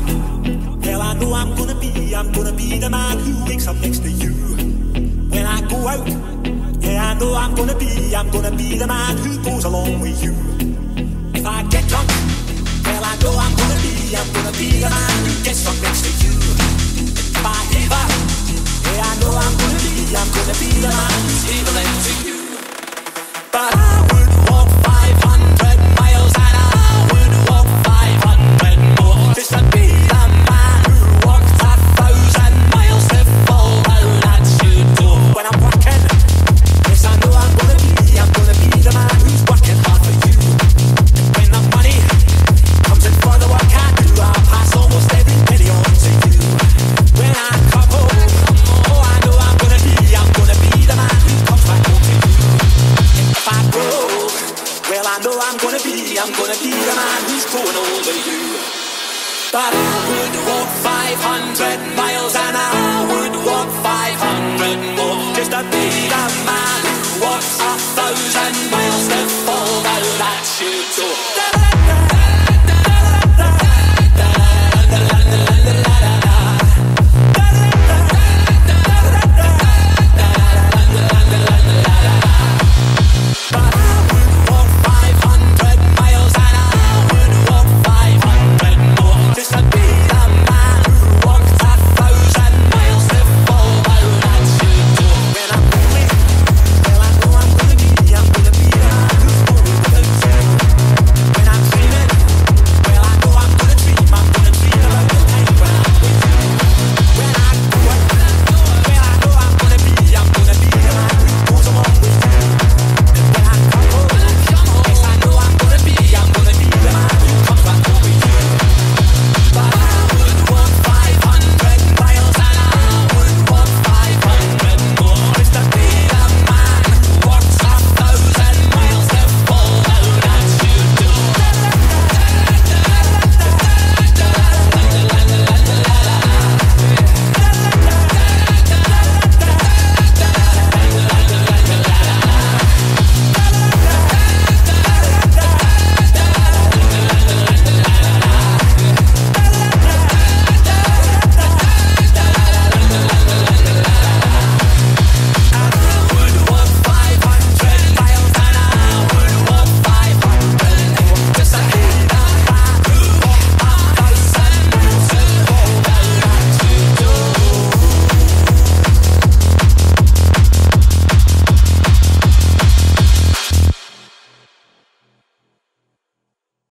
up. Hell, I know I'm gonna be the man who wakes up next to you. When I go out, yeah, I know I'm gonna be the man who goes along with you. If I get drunk, well, I know I'm gonna be the man who gets up next to you. If I give up, yeah, I know I'm gonna be the man who's evil to you. But I would walk 500 miles and I would walk 500 more just to be the man who walked 1,000 miles to follow that you do. When I'm working, yes I know I'm gonna be the man who's working hard for you. When the money comes in for the work I do, I pass almost every penny on to you. When I come home, oh I know I'm gonna be the man who comes back home to you. If I go, well I know I'm gonna be the man who's growing older you. But I would walk 500 miles and I would walk 500 more just to be